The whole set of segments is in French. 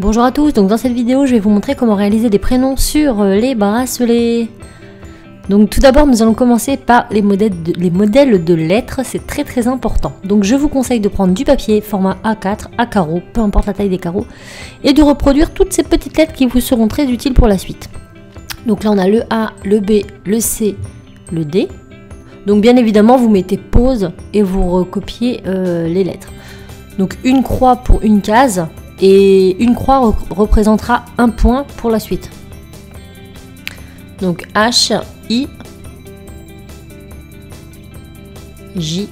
Bonjour à tous, donc dans cette vidéo je vais vous montrer comment réaliser des prénoms sur les bracelets. Donc tout d'abord nous allons commencer par les modèles de lettres, c'est très très important. Donc je vous conseille de prendre du papier format A4, à carreaux, peu importe la taille des carreaux, et de reproduire toutes ces petites lettres qui vous seront très utiles pour la suite. Donc là on a le A, le B, le C, le D. Donc bien évidemment vous mettez pause et vous recopiez les lettres. Donc une croix pour une case. Et une croix représentera un point pour la suite. Donc H, I, J,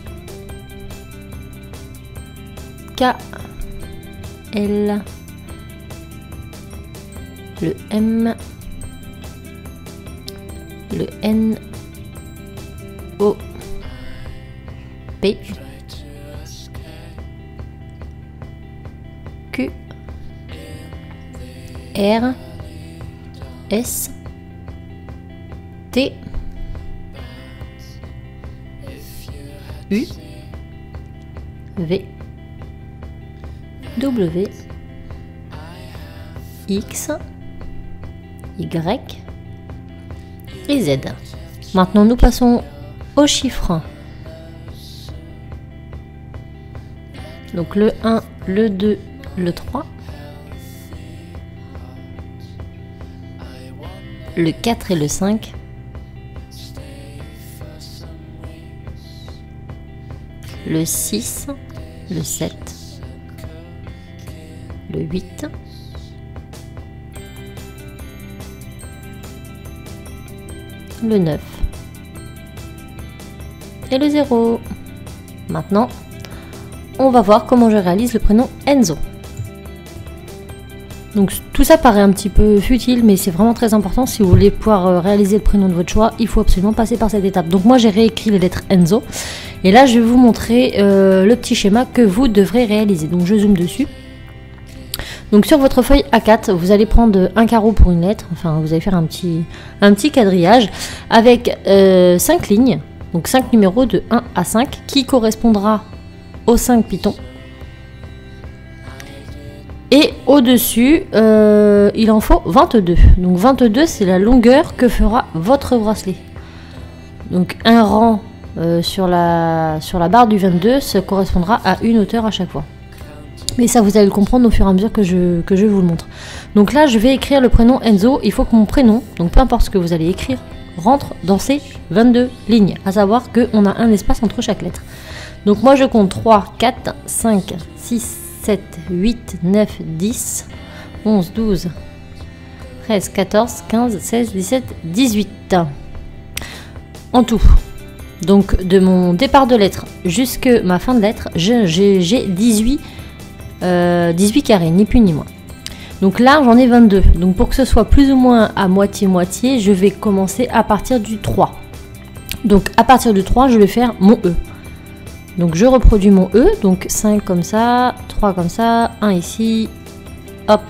K, L, le M, le N, O, P, Q, R, S, T, U, V, W, X, Y et Z. Maintenant nous passons aux chiffres. Donc le 1, le 2, le 3, le 4 et le 5, le 6, le 7, le 8, le 9 et le 0. Maintenant, on va voir comment je réalise le prénom Enzo. Donc tout ça paraît un petit peu futile, mais c'est vraiment très important. Si vous voulez pouvoir réaliser le prénom de votre choix, il faut absolument passer par cette étape. Donc moi j'ai réécrit les lettres Enzo, et là je vais vous montrer le petit schéma que vous devrez réaliser. Donc je zoome dessus. Donc sur votre feuille A4, vous allez prendre un carreau pour une lettre, enfin vous allez faire un petit quadrillage avec 5 lignes, donc 5 numéros de 1 à 5, qui correspondra aux 5 pitons. Et au-dessus, il en faut 22. Donc 22, c'est la longueur que fera votre bracelet. Donc un rang sur la barre du 22, ça correspondra à une hauteur à chaque fois. Mais ça, vous allez le comprendre au fur et à mesure que je vous le montre. Donc là, je vais écrire le prénom Enzo. Il faut que mon prénom, donc peu importe ce que vous allez écrire, rentre dans ces 22 lignes. À savoir qu'on a un espace entre chaque lettre. Donc moi, je compte 3, 4, 5, 6, 7, 8, 9, 10, 11, 12, 13, 14, 15, 16, 17, 18. En tout. Donc de mon départ de lettre jusqu'à ma fin de lettre, j'ai 18 carrés, ni plus ni moins. Donc là, j'en ai 22. Donc pour que ce soit plus ou moins à moitié-moitié, je vais commencer à partir du 3. Donc à partir du 3, je vais faire mon E. Donc je reproduis mon E, donc 5 comme ça, 3 comme ça, 1 ici, hop.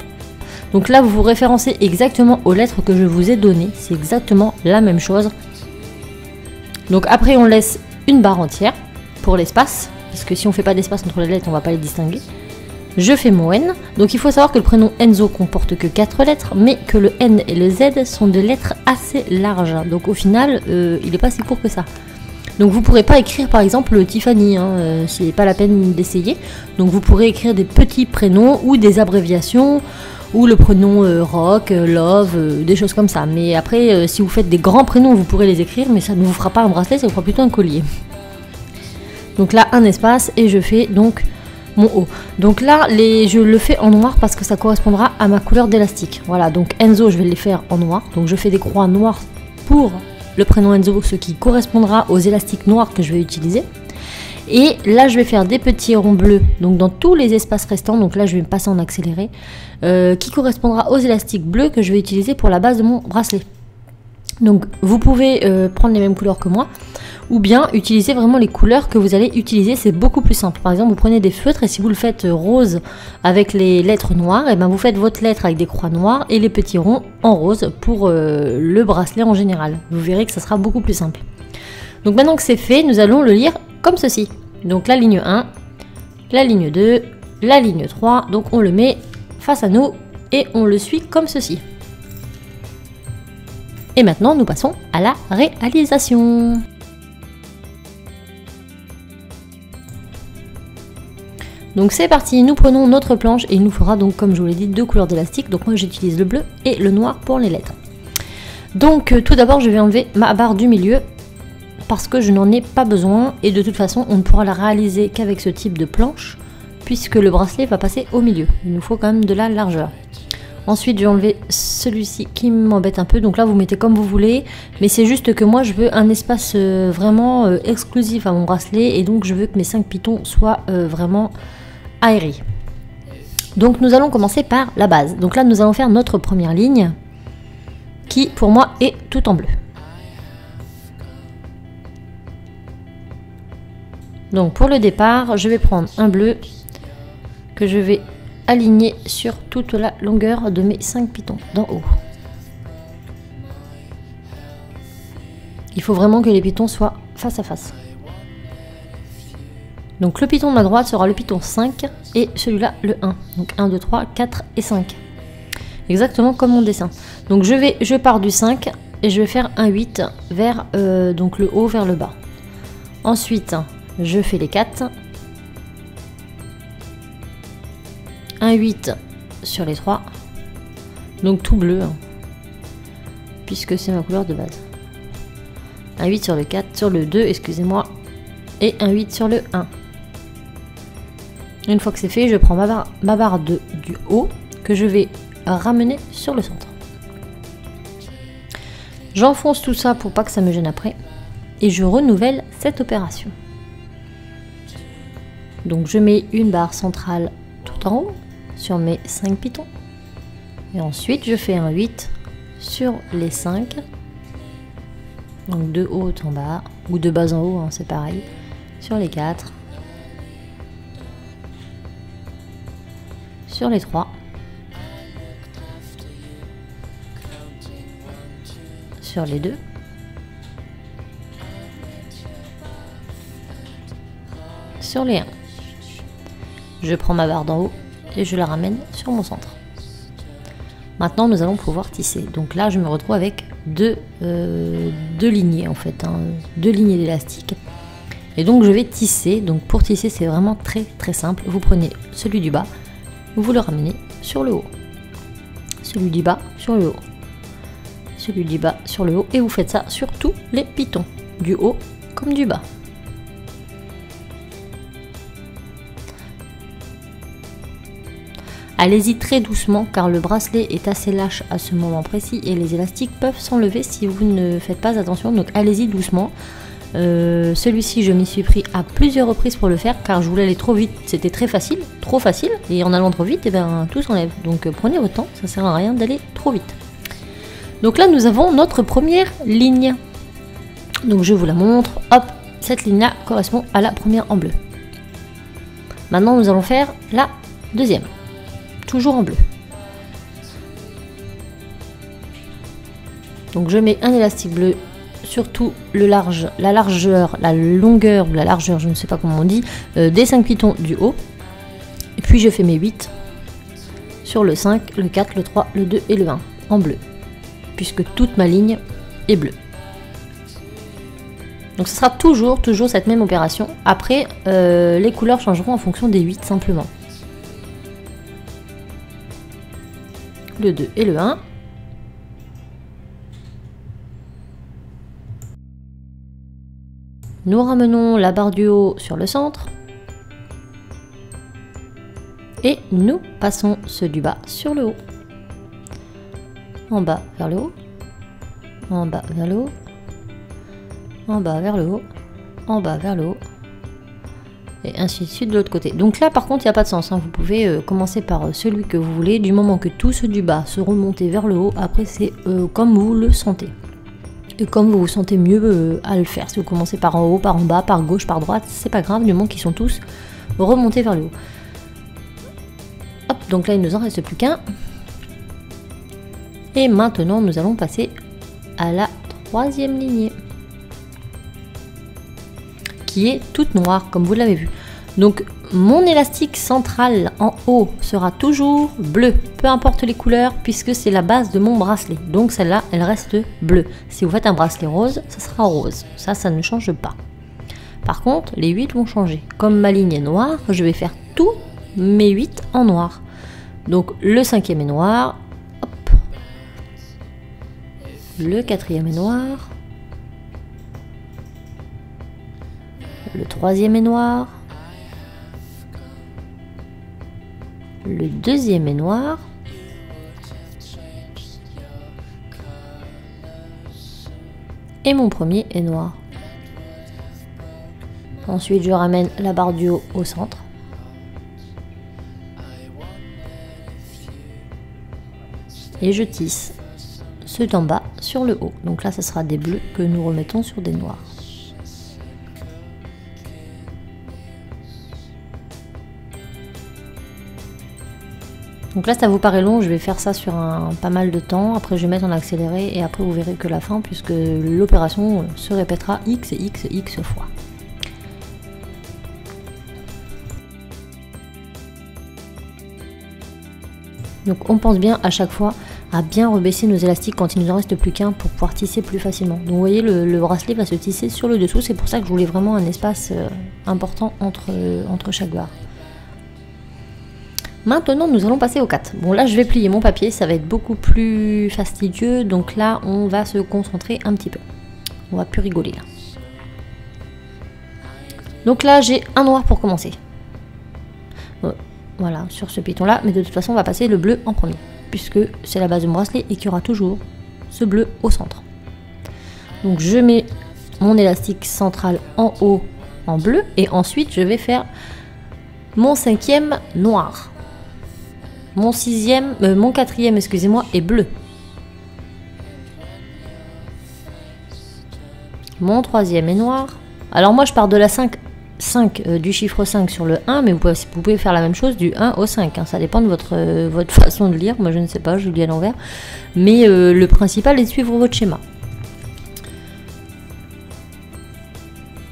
Donc là vous vous référencez exactement aux lettres que je vous ai données, c'est exactement la même chose. Donc après on laisse une barre entière pour l'espace, parce que si on ne fait pas d'espace entre les lettres, on ne va pas les distinguer. Je fais mon N, donc il faut savoir que le prénom Enzo comporte que 4 lettres, mais que le N et le Z sont des lettres assez larges, donc au final il n'est pas si court que ça. Donc vous ne pourrez pas écrire par exemple Tiffany, hein, c'est pas la peine d'essayer. Donc vous pourrez écrire des petits prénoms ou des abréviations, ou le prénom Rock, Love, des choses comme ça. Mais après si vous faites des grands prénoms vous pourrez les écrire, mais ça ne vous fera pas un bracelet, ça vous fera plutôt un collier. Donc là un espace et je fais donc mon O. Donc là je le fais en noir parce que ça correspondra à ma couleur d'élastique. Voilà, donc Enzo je vais les faire en noir, donc je fais des croix noires pour le prénom Enzo, ce qui correspondra aux élastiques noirs que je vais utiliser. Et là je vais faire des petits ronds bleus, donc dans tous les espaces restants, donc là je vais me passer en accéléré, qui correspondra aux élastiques bleus que je vais utiliser pour la base de mon bracelet. Donc vous pouvez prendre les mêmes couleurs que moi, ou bien utiliser vraiment les couleurs que vous allez utiliser, c'est beaucoup plus simple. Par exemple vous prenez des feutres et si vous le faites rose avec les lettres noires, et ben vous faites votre lettre avec des croix noires et les petits ronds en rose pour le bracelet en général. Vous verrez que ça sera beaucoup plus simple. Donc maintenant que c'est fait, nous allons le lire comme ceci. Donc la ligne 1, la ligne 2, la ligne 3, donc on le met face à nous et on le suit comme ceci. Et maintenant, nous passons à la réalisation. Donc c'est parti, nous prenons notre planche et il nous faudra donc, comme je vous l'ai dit, deux couleurs d'élastique. Donc moi j'utilise le bleu et le noir pour les lettres. Donc tout d'abord je vais enlever ma barre du milieu parce que je n'en ai pas besoin et de toute façon on ne pourra la réaliser qu'avec ce type de planche puisque le bracelet va passer au milieu. Il nous faut quand même de la largeur. Ensuite je vais enlever celui-ci qui m'embête un peu, donc là vous mettez comme vous voulez, mais c'est juste que moi je veux un espace vraiment exclusif à mon bracelet et donc je veux que mes 5 pitons soient vraiment aérés. Donc nous allons commencer par la base. Donc là nous allons faire notre première ligne qui pour moi est tout en bleu. Donc pour le départ je vais prendre un bleu que je vais aligné sur toute la longueur de mes 5 pitons d'en haut. Il faut vraiment que les pitons soient face à face. Donc le piton de la droite sera le piton 5 et celui-là le 1. Donc 1, 2, 3, 4 et 5. Exactement comme mon dessin. Donc je pars du 5 et je vais faire un 8 vers donc le haut vers le bas. Ensuite, je fais les 4. Un 8 sur les 3, donc tout bleu, hein, puisque c'est ma couleur de base. Un 8 sur le 4, sur le 2, excusez-moi, et un 8 sur le 1. Une fois que c'est fait, je prends ma barre du haut que je vais ramener sur le centre. J'enfonce tout ça pour pas que ça me gêne après, et je renouvelle cette opération. Donc je mets une barre centrale tout en haut sur mes 5 pitons et ensuite je fais un 8 sur les 5, donc de haut en bas ou de bas en haut, hein, c'est pareil, sur les 4, sur les 3, sur les 2 sur les 1. Je prends ma barre d'en haut et je la ramène sur mon centre. Maintenant nous allons pouvoir tisser. Donc là je me retrouve avec deux lignées en fait, hein, deux lignées d'élastique. Et donc je vais tisser. Donc pour tisser c'est vraiment très très simple. Vous prenez celui du bas, vous le ramenez sur le haut. Celui du bas sur le haut. Celui du bas sur le haut. Et vous faites ça sur tous les pitons, du haut comme du bas. Allez-y très doucement car le bracelet est assez lâche à ce moment précis et les élastiques peuvent s'enlever si vous ne faites pas attention, donc allez-y doucement. Celui-ci je m'y suis pris à plusieurs reprises pour le faire car je voulais aller trop vite, c'était très facile, trop facile, et en allant trop vite, eh ben, tout s'enlève. Donc prenez votre temps, ça sert à rien d'aller trop vite. Donc là nous avons notre première ligne. Donc je vous la montre, hop, cette ligne là correspond à la première en bleu. Maintenant nous allons faire la deuxième. Toujours en bleu. Donc je mets un élastique bleu sur tout le large, la largeur, la longueur ou la largeur, je ne sais pas comment on dit, des 5 pitons du haut. Et puis je fais mes 8 sur le 5, le 4, le 3, le 2 et le 1 en bleu, puisque toute ma ligne est bleue. Donc ce sera toujours cette même opération. Après, les couleurs changeront en fonction des 8 simplement. Le 2 et le 1. Nous ramenons la barre du haut sur le centre et nous passons ceux du bas sur le haut. En bas vers le haut, en bas vers le haut, en bas vers le haut, en bas vers le haut. Et ainsi de suite de l'autre côté. Donc là par contre il n'y a pas de sens, hein. Vous pouvez commencer par celui que vous voulez, du moment que tous ceux du bas seront montés vers le haut. Après c'est comme vous le sentez et comme vous vous sentez mieux à le faire. Si vous commencez par en haut, par en bas, par gauche, par droite, c'est pas grave, du moment qu'ils sont tous remontés vers le haut. Hop, donc là il nous en reste plus qu'un et maintenant nous allons passer à la troisième lignée qui est toute noire comme vous l'avez vu. Donc Mon élastique central en haut sera toujours bleu, peu importe les couleurs, puisque c'est la base de mon bracelet. Donc celle-là, elle reste bleue. Si vous faites un bracelet rose, ça sera rose. Ça ne change pas. Par contre, les 8 vont changer. Comme ma ligne est noire, je vais faire tous mes 8 en noir. Donc le 5e est noir. Hop. Le 4e est noir. Le 3e est noir. Le 2e est noir. Et mon 1er est noir. Ensuite, je ramène la barre du haut au centre. Et je tisse ceux d'en bas sur le haut. Donc là, ce sera des bleus que nous remettons sur des noirs. Donc là, ça vous paraît long, je vais faire ça sur pas mal de temps. Après, je vais mettre en accéléré et après, vous verrez que la fin, puisque l'opération se répétera x et x et x fois. Donc on pense bien à chaque fois à bien rebaisser nos élastiques quand il nous en reste plus qu'un pour pouvoir tisser plus facilement. Donc vous voyez, le bracelet va se tisser sur le dessous, c'est pour ça que je voulais vraiment un espace important entre chaque barre. Maintenant, nous allons passer au 4. Bon, là, je vais plier mon papier, ça va être beaucoup plus fastidieux. Donc là, on va se concentrer un petit peu. On va plus rigoler là. Donc là, j'ai un noir pour commencer. Voilà, sur ce piton-là. Mais de toute façon, on va passer le bleu en premier, puisque c'est la base de mon bracelet et qu'il y aura toujours ce bleu au centre. Donc, je mets mon élastique central en haut en bleu et ensuite, je vais faire mon 5e noir. Mon 4e, excusez-moi, est bleu. Mon 3e est noir. Alors moi, je pars de la 5 du chiffre 5 sur le 1, mais vous pouvez faire la même chose du 1 au 5. Hein, ça dépend de votre façon de lire. Moi, je ne sais pas, je lis à l'envers. Mais le principal est de suivre votre schéma.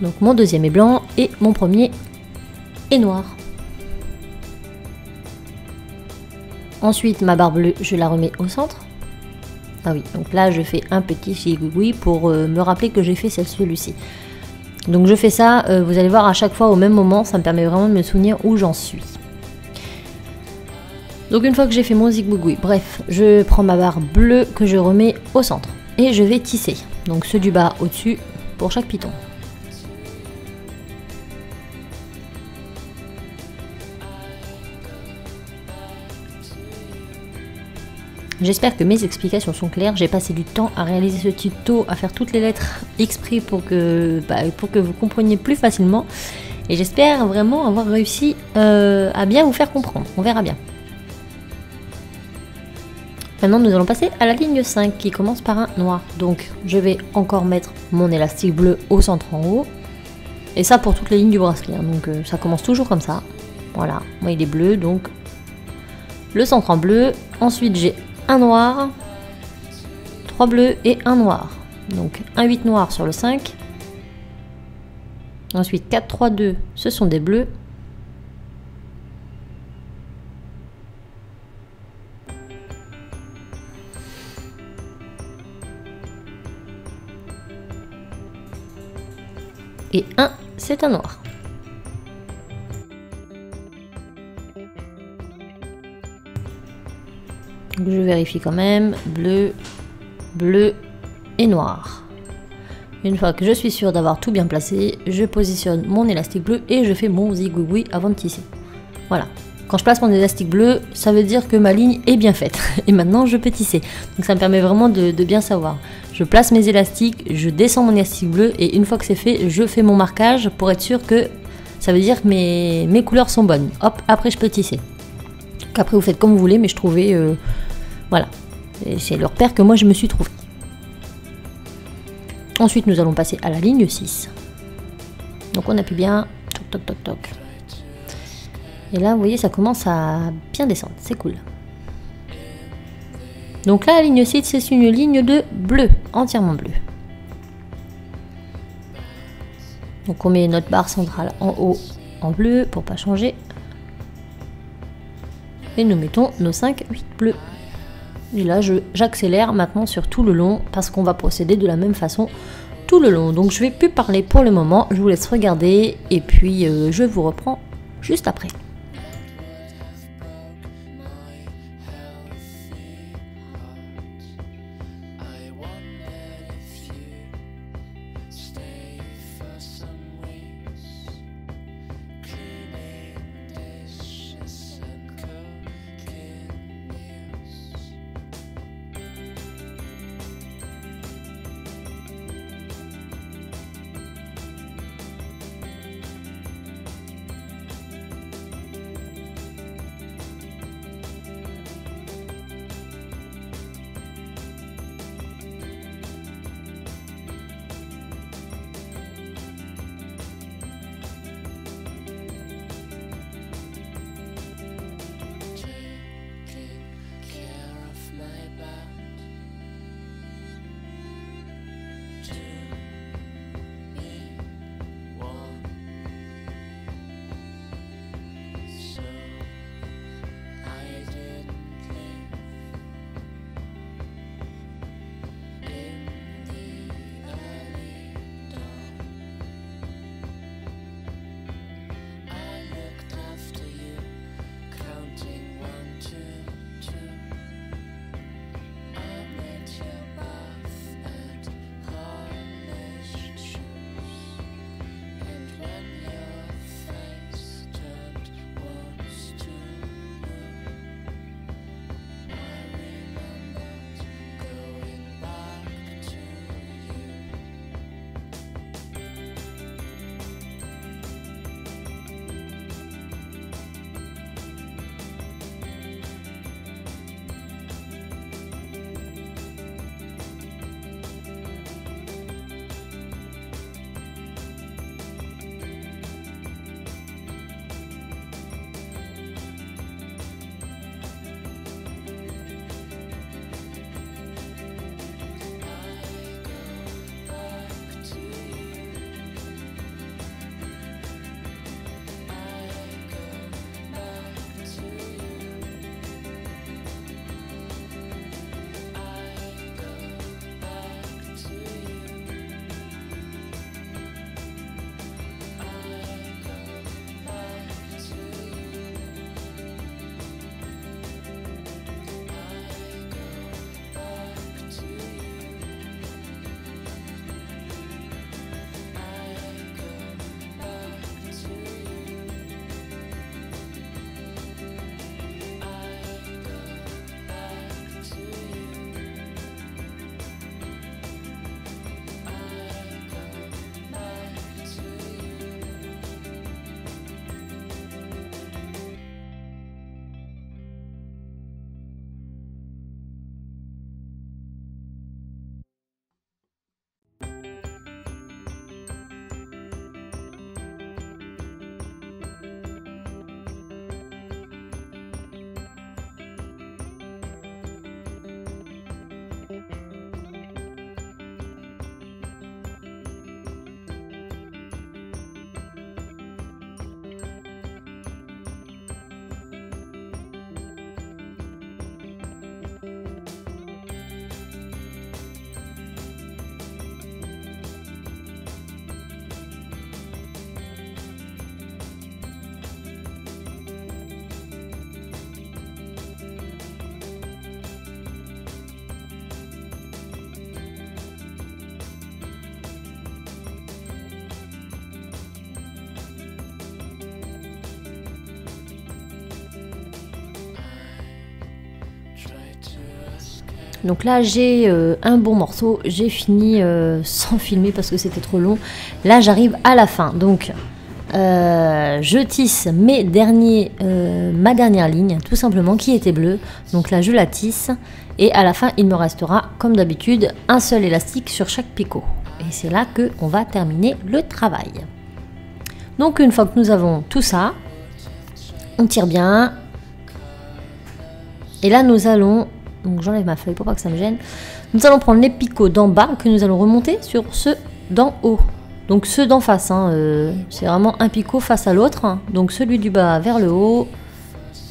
Donc mon 2e est blanc et mon 1er est noir. Ensuite, ma barre bleue, je la remets au centre. Ah oui, donc là, je fais un petit chigoui pour me rappeler que j'ai fait celui-ci. Donc, je fais ça, vous allez voir à chaque fois au même moment, ça me permet vraiment de me souvenir où j'en suis. Donc, une fois que j'ai fait mon zigouigoui, bref, je prends ma barre bleue que je remets au centre et je vais tisser. Donc, ceux du bas au-dessus pour chaque piton. J'espère que mes explications sont claires. J'ai passé du temps à réaliser ce tuto, à faire toutes les lettres exprès pour que vous compreniez plus facilement. Et j'espère vraiment avoir réussi à bien vous faire comprendre. On verra bien. Maintenant, nous allons passer à la ligne 5 qui commence par un noir. Donc, je vais encore mettre mon élastique bleu au centre en haut. Et ça pour toutes les lignes du bracelet. Hein. Donc, ça commence toujours comme ça. Voilà. Moi, il est bleu, donc le centre en bleu. Ensuite, j'ai un noir, 3 bleus et un noir. Donc un 8 noir sur le 5. Ensuite 4, 3, 2, ce sont des bleus. Et 1, c'est un noir. Je vérifie quand même, bleu, bleu et noir. Une fois que je suis sûre d'avoir tout bien placé, je positionne mon élastique bleu et je fais mon zigouigoui avant de tisser. Voilà, quand je place mon élastique bleu, ça veut dire que ma ligne est bien faite. Et maintenant, je peux tisser. Donc ça me permet vraiment de bien savoir. Je place mes élastiques, je descends mon élastique bleu et une fois que c'est fait, je fais mon marquage pour être sûr que ça veut dire que mes couleurs sont bonnes. Hop, après je peux tisser. Donc après, vous faites comme vous voulez, mais je trouvais... Voilà, c'est le repère que moi je me suis trouvé. Ensuite, nous allons passer à la ligne 6. Donc on appuie bien, toc toc toc toc. Et là, vous voyez, ça commence à bien descendre, c'est cool. Donc là, la ligne 6, c'est une ligne de bleu, entièrement bleu. Donc on met notre barre centrale en haut en bleu pour pas changer. Et nous mettons nos 5 huit bleus. Et là j'accélère maintenant sur tout le long parce qu'on va procéder de la même façon tout le long. Donc je vais plus parler pour le moment, je vous laisse regarder et puis je vous reprends juste après. Donc là j'ai un bon morceau, j'ai fini sans filmer parce que c'était trop long. Là j'arrive à la fin, donc je tisse ma dernière ligne tout simplement qui était bleue. Donc là je la tisse et à la fin il me restera comme d'habitude un seul élastique sur chaque picot. Et c'est là que on va terminer le travail. Donc une fois que nous avons tout ça, on tire bien. Et là nous allons... Donc j'enlève ma feuille pour pas que ça me gêne. Nous allons prendre les picots d'en bas que nous allons remonter sur ceux d'en haut. Donc ceux d'en face, hein, c'est vraiment un picot face à l'autre. Hein. Donc celui du bas vers le haut.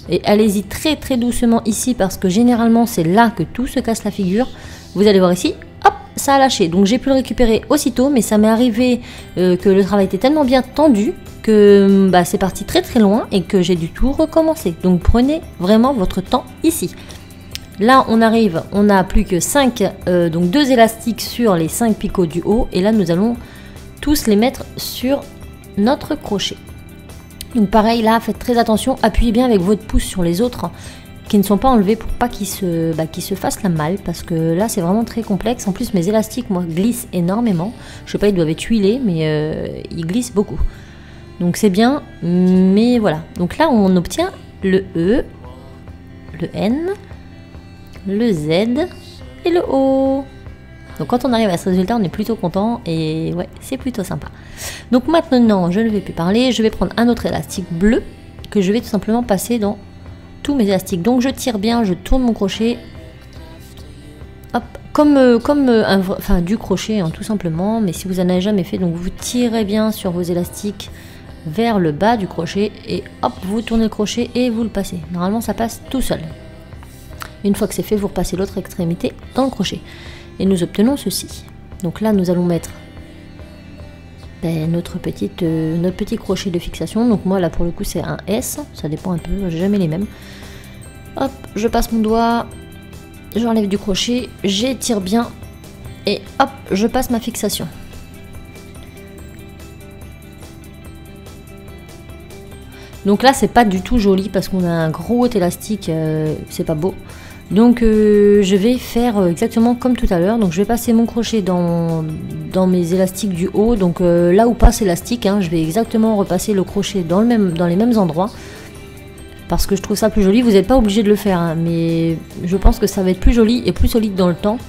Et allez-y très doucement ici parce que généralement c'est là que tout se casse la figure. Vous allez voir ici, hop, ça a lâché. Donc j'ai pu le récupérer aussitôt, mais ça m'est arrivé que le travail était tellement bien tendu que bah, c'est parti très loin et que j'ai du tout recommencer. Donc prenez vraiment votre temps ici. Là on arrive, on n'a plus que 5, donc 2 élastiques sur les 5 picots du haut. Et là nous allons tous les mettre sur notre crochet. Donc pareil là, faites très attention, appuyez bien avec votre pouce sur les autres qui ne sont pas enlevés pour pas qu'ils se fassent la malle, parce que là c'est vraiment très complexe. En plus mes élastiques moi glissent énormément, je sais pas, ils doivent être huilés mais ils glissent beaucoup. Donc c'est bien, mais voilà. Donc là on obtient le E, le N, le Z et le O. Donc quand on arrive à ce résultat, on est plutôt content et ouais, c'est plutôt sympa. Donc maintenant, je ne vais plus parler, je vais prendre un autre élastique bleu que je vais tout simplement passer dans tous mes élastiques. Donc je tire bien, je tourne mon crochet, hop, comme du crochet hein, tout simplement. Mais si vous n'en avez jamais fait, donc vous tirez bien sur vos élastiques vers le bas du crochet et hop, vous tournez le crochet et vous le passez. Normalement, ça passe tout seul. Une fois que c'est fait, vous repassez l'autre extrémité dans le crochet. Et nous obtenons ceci. Donc là, nous allons mettre ben, notre petit crochet de fixation. Donc moi, là, pour le coup, c'est un S. Ça dépend un peu, j'ai jamais les mêmes. Hop, je passe mon doigt. J'enlève du crochet. J'étire bien. Et hop, je passe ma fixation. Donc là, c'est pas du tout joli parce qu'on a un gros élastique. C'est pas beau. Donc je vais faire exactement comme tout à l'heure. Donc je vais passer mon crochet dans mes élastiques du haut. Donc là où passe l'élastique, hein, je vais exactement repasser le crochet dans les mêmes endroits. Parce que je trouve ça plus joli. Vous n'êtes pas obligé de le faire, hein, mais je pense que ça va être plus joli et plus solide dans le temps.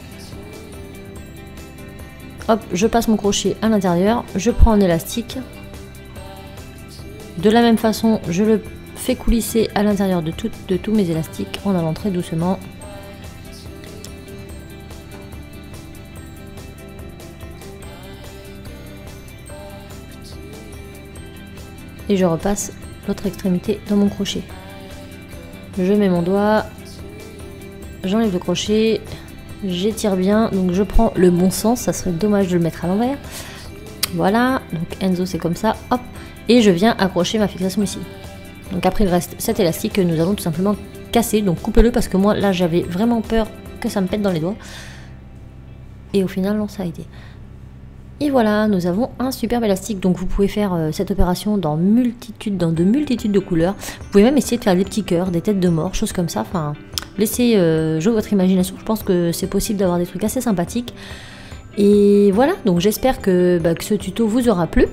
Hop, je passe mon crochet à l'intérieur. Je prends un élastique. De la même façon, je le fais coulisser à l'intérieur de tous mes élastiques en allant très doucement. Et je repasse l'autre extrémité dans mon crochet. Je mets mon doigt, j'enlève le crochet, j'étire bien, donc je prends le bon sens, ça serait dommage de le mettre à l'envers. Voilà, donc Enzo c'est comme ça, hop, et je viens accrocher ma fixation ici. Donc après il reste cet élastique que nous allons tout simplement casser, donc coupez-le parce que moi là j'avais vraiment peur que ça me pète dans les doigts. Et au final non, ça a été. Et voilà, nous avons un superbe élastique, donc vous pouvez faire cette opération dans de multitudes de couleurs. Vous pouvez même essayer de faire des petits cœurs, des têtes de mort, choses comme ça, enfin laissez jouer votre imagination, je pense que c'est possible d'avoir des trucs assez sympathiques. Et voilà, donc j'espère que ce tuto vous aura plu.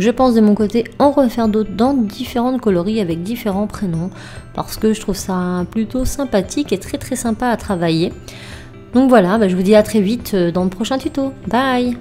Je pense de mon côté en refaire d'autres dans différentes coloris avec différents prénoms parce que je trouve ça plutôt sympathique et très sympa à travailler. Donc voilà, bah je vous dis à très vite dans le prochain tuto. Bye!